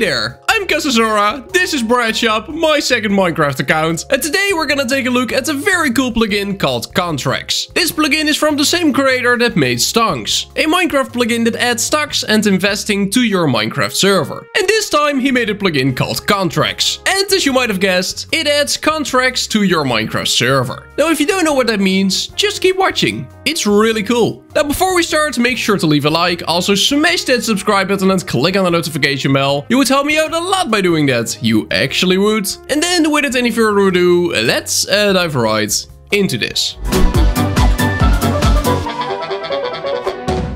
Hi there, I'm KasaiSora, this is BradShop, my second Minecraft account, and today we're gonna take a look at a very cool plugin called Contracts. This plugin is from the same creator that made Stonks, a Minecraft plugin that adds stocks and investing to your Minecraft server. And this time he made a plugin called Contracts, and as you might have guessed, it adds contracts to your Minecraft server. Now if you don't know what that means, just keep watching, it's really cool. Now before we start, make sure to leave a like, also smash that subscribe button and click on the notification bell. You would help me out a lot by doing that, you actually would. And then without any further ado, let's dive right into this.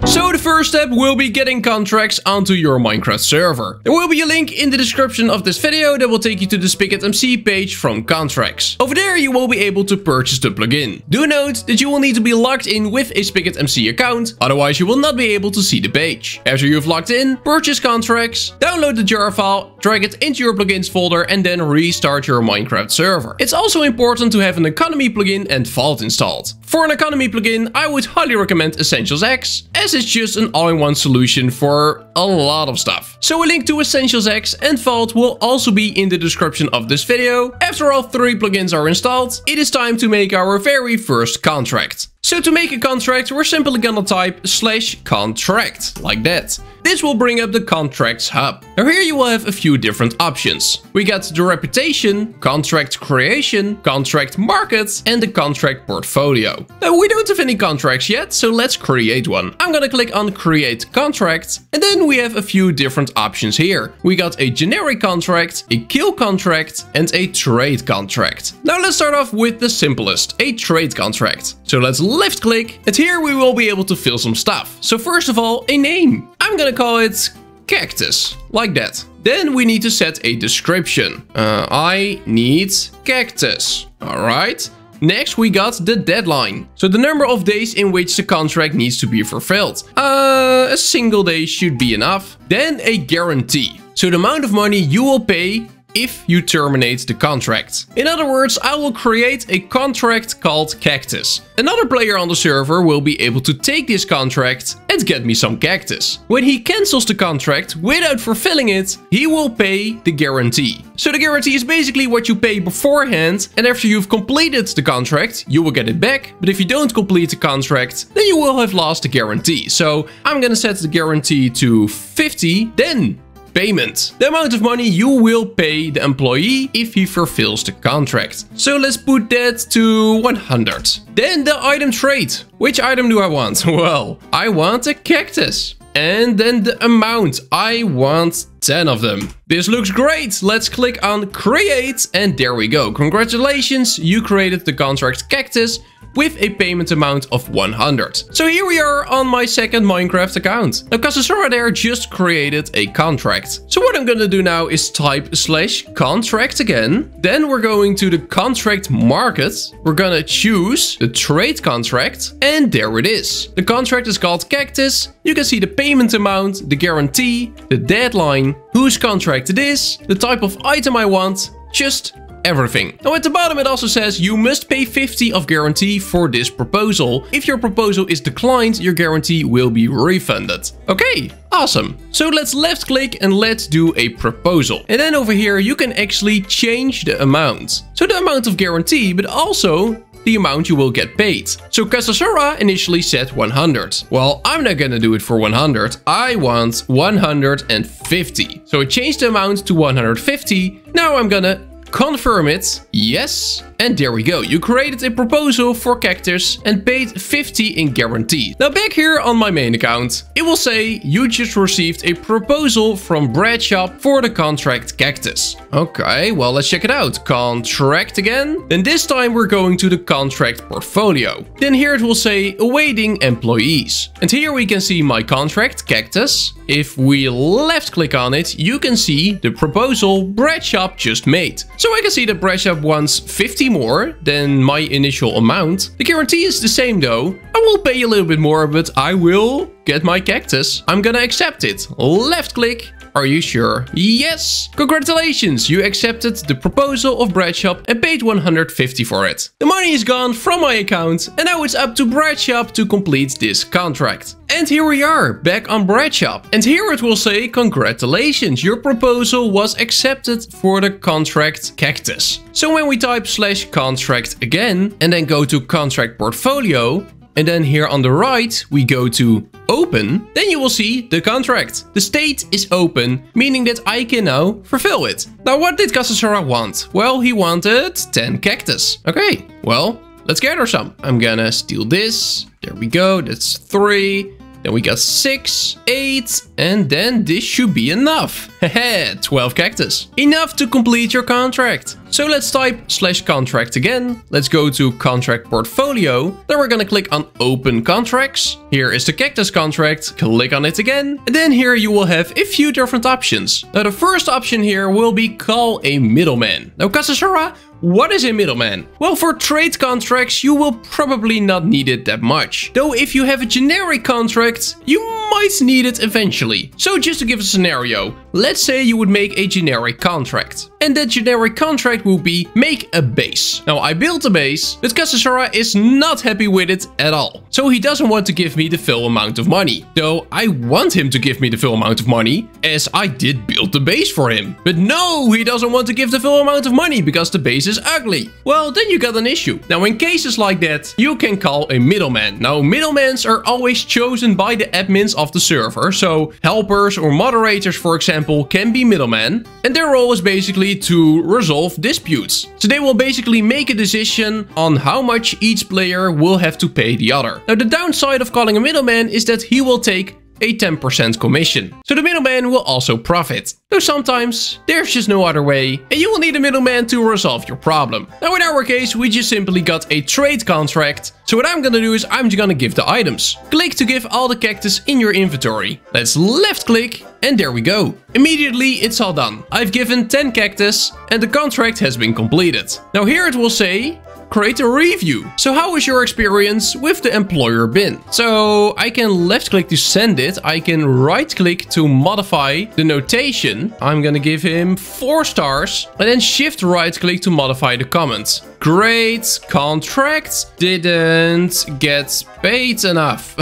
So the first step will be getting contracts onto your Minecraft server. There will be a link in the description of this video that will take you to the SpigotMC page from Contracts. Over there you will be able to purchase the plugin. Do note that you will need to be logged in with a SpigotMC account, otherwise you will not be able to see the page. After you've logged in, purchase Contracts, download the jar file, drag it into your plugins folder and then restart your Minecraft server. It's also important to have an economy plugin and Vault installed. For an economy plugin, I would highly recommend EssentialsX, as it's just an all-in-one solution for a lot of stuff. So a link to EssentialsX and Vault will also be in the description of this video. After all three plugins are installed, it is time to make our very first contract. So to make a contract, we're simply gonna type /contract, like that. This will bring up the Contracts hub. Now here you will have a few different options. We got the reputation, contract creation, contract markets, and the contract portfolio. Now we don't have any contracts yet, so let's create one. I'm gonna click on create contract, and then we have a few different options here. We got a generic contract, a kill contract, and a trade contract. Now let's start off with the simplest, a trade contract. So let's left click, and here we will be able to fill some stuff. So first of all, a name. I'm gonna call it Cactus, like that. Then we need to set a description. I need cactus. All right. Next, we got the deadline. So the number of days in which the contract needs to be fulfilled. A single day should be enough. Then a guarantee. So the amount of money you will pay if you terminate the contract. In other words, I will create a contract called Cactus. Another player on the server will be able to take this contract and get me some cactus. When he cancels the contract without fulfilling it, he will pay the guarantee. So the guarantee is basically what you pay beforehand, and after you've completed the contract, you will get it back. But if you don't complete the contract, then you will have lost the guarantee. So I'm gonna set the guarantee to 50, then payment. The amount of money you will pay the employee if he fulfills the contract. So let's put that to 100. Then the item trade. Which item do I want? Well, I want a cactus. And then the amount. I want 10 of them. This looks great. Let's click on create and there we go. Congratulations, you created the contract Cactus with a payment amount of 100. So here we are on my second Minecraft account. Now KasaiSora there just created a contract. So what I'm gonna do now is type /contract again. Then we're going to the contract market. We're gonna choose the trade contract and there it is. The contract is called Cactus. You can see the payment amount, the guarantee, the deadline, whose contract it is, the type of item I want, just everything. Now at the bottom it also says you must pay 50 of guarantee for this proposal. If your proposal is declined, your guarantee will be refunded. Okay, awesome. So let's left click and let's do a proposal. And then over here you can actually change the amount. So the amount of guarantee, but also the amount you will get paid. So KasaiSora initially said 100. Well, I'm not gonna do it for 100. I want 150. So I changed the amount to 150. Now I'm gonna confirm it. Yes. And there we go. You created a proposal for Cactus and paid 50 in guarantee. Now back here on my main account, it will say you just received a proposal from BradShop for the contract Cactus. Okay, well, let's check it out. Contract again. Then this time we're going to the contract portfolio. Then here it will say awaiting employees. And here we can see my contract Cactus. If we left click on it, you can see the proposal BradShop just made. So I can see that BradShop wants 50 more than my initial amount. The guarantee is the same though. I will pay a little bit more, but I will get my cactus. I'm gonna accept it. Left click. Are you sure? Yes! Congratulations! You accepted the proposal of BradShop and paid $150 for it. The money is gone from my account and now it's up to BradShop to complete this contract. And here we are, back on BradShop. And here it will say, congratulations, your proposal was accepted for the contract cactus. So when we type /contract again, and then go to contract portfolio, and then here on the right, we go to open, then you will see the contract. The state is open, meaning that I can now fulfill it. Now, what did KasaiSora want? Well, he wanted 10 cactus. Okay, well, let's gather some. I'm gonna steal this. There we go, that's 3. Then we got 6, 8, and then this should be enough. Haha, 12 cactus. Enough to complete your contract. So let's type /contract again. Let's go to contract portfolio. Then we're gonna click on open contracts. Here is the cactus contract. Click on it again. And then here you will have a few different options. Now the first option here will be call a middleman. Now KasaiSora, what is a middleman? Well, for trade contracts, you will probably not need it that much. Though if you have a generic contract, you might need it eventually. So just to give a scenario, let's say you would make a generic contract. And that generic contract will be make a base. Now I built a base, but KasaiSora is not happy with it at all. So he doesn't want to give me the full amount of money. Though I want him to give me the full amount of money, as I did build the base for him. But no, he doesn't want to give the full amount of money because the base is ugly. Well, then you got an issue. Now, in cases like that, you can call a middleman. Now, middlemans are always chosen by the admins of the server. So helpers or moderators, for example, can be middlemen. And their role is basically to resolve disputes. So they will basically make a decision on how much each player will have to pay the other. Now, the downside of calling a middleman is that he will take a 10% commission. So the middleman will also profit. Though sometimes there's just no other way and you will need a middleman to resolve your problem. Now in our case, we just simply got a trade contract. So what I'm gonna do is I'm just gonna give the items. Click to give all the cactus in your inventory. Let's left click and there we go. Immediately it's all done. I've given 10 cactus and the contract has been completed. Now here it will say, create a review. So how was your experience with the employer bin? So I can left click to send it. I can right click to modify the notation. I'm gonna give him 4 stars and then shift right click to modify the comments. Great contract, didn't get paid enough.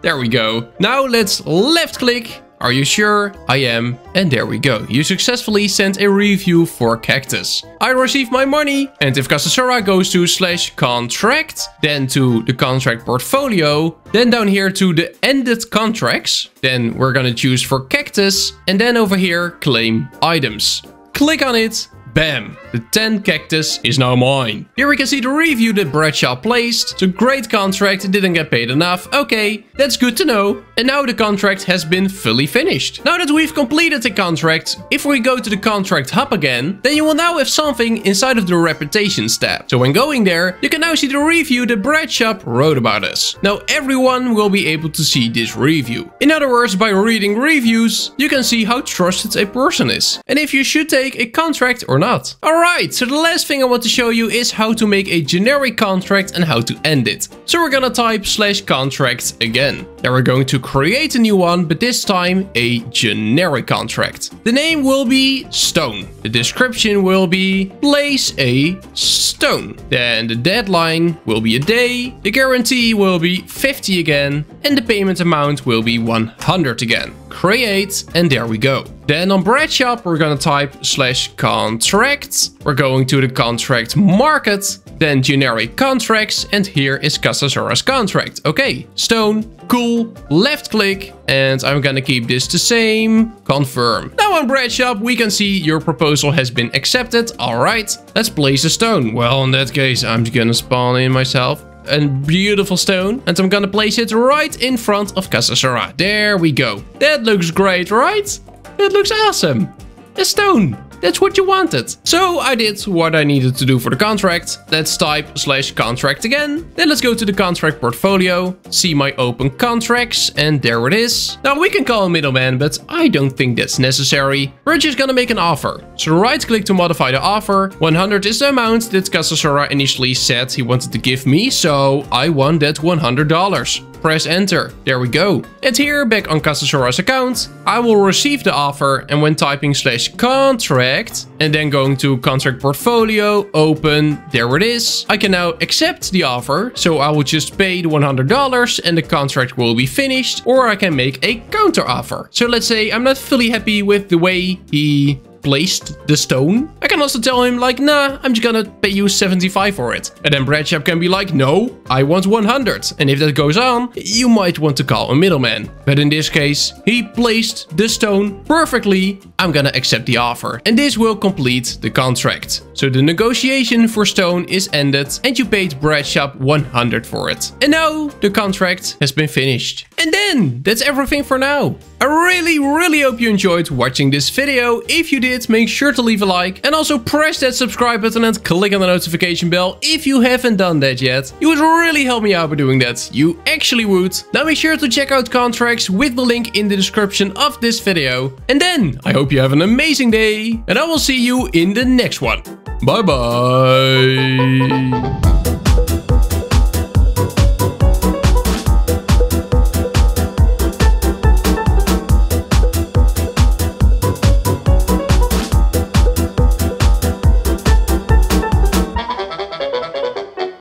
There we go. Now let's left click. Are you sure? I am. And there we go. You successfully sent a review for cactus. I received my money. And if KasaiSora goes to /contract, then to the contract portfolio, then down here to the ended contracts, then we're gonna choose for cactus. And then over here, claim items. Click on it. Bam! The 10 cactus is now mine. Here we can see the review that BradShop placed. So great contract, didn't get paid enough. Okay, that's good to know. And now the contract has been fully finished. Now that we've completed the contract, if we go to the contract hub again, then you will now have something inside of the reputations tab. So when going there, you can now see the review that BradShop wrote about us. Now everyone will be able to see this review. In other words, by reading reviews, you can see how trusted a person is. And if you should take a contract or not. Alright, so the last thing I want to show you is how to make a generic contract and how to end it. So we're gonna type /contract again. Then we're going to create a new one, but this time a generic contract. The name will be stone. The description will be place a stone. Then the deadline will be a day. The guarantee will be 50 again. And the payment amount will be 100 again. Create, and there we go. Then on BradShop, we're gonna type /contract. We're going to the contract market, then generic contracts, and here is KasaiSora's contract. Okay, stone, cool, left click, and I'm gonna keep this the same, confirm. Now on BradShop, we can see your proposal has been accepted. All right, let's place a stone. Well, in that case, I'm just gonna spawn in myself a beautiful stone, and I'm gonna place it right in front of KasaiSora. There we go. That looks great, right? That looks awesome. A stone. That's what you wanted. So I did what I needed to do for the contract. Let's type /contract again. Then let's go to the contract portfolio, see my open contracts, and there it is. Now we can call a middleman, but I don't think that's necessary. We're just gonna make an offer. So right click to modify the offer. 100 is the amount that KasaiSora initially said he wanted to give me. So I want that $100. press enter. There we go. And here, back on KasaiSora's account, I will receive the offer, and when typing /contract and then going to contract portfolio, open, there it is. I can now accept the offer, so I will just pay the $100 and the contract will be finished, or I can make a counter offer. So let's say I'm not fully happy with the way he placed the stone. I can also tell him like, nah, I'm just gonna pay you 75 for it. And then BradShop can be like, no, I want 100. And if that goes on, you might want to call a middleman. But in this case, he placed the stone perfectly. I'm gonna accept the offer. And this will complete the contract. So the negotiation for stone is ended and you paid BradShop 100 for it. And now the contract has been finished. And then that's everything for now. I really hope you enjoyed watching this video. If you did, make sure to leave a like and also press that subscribe button and click on the notification bell if you haven't done that yet. You would really help me out by doing that. You actually would. Now make sure to check out contracts with the link in the description of this video. And then I hope you have an amazing day and I will see you in the next one. Bye bye.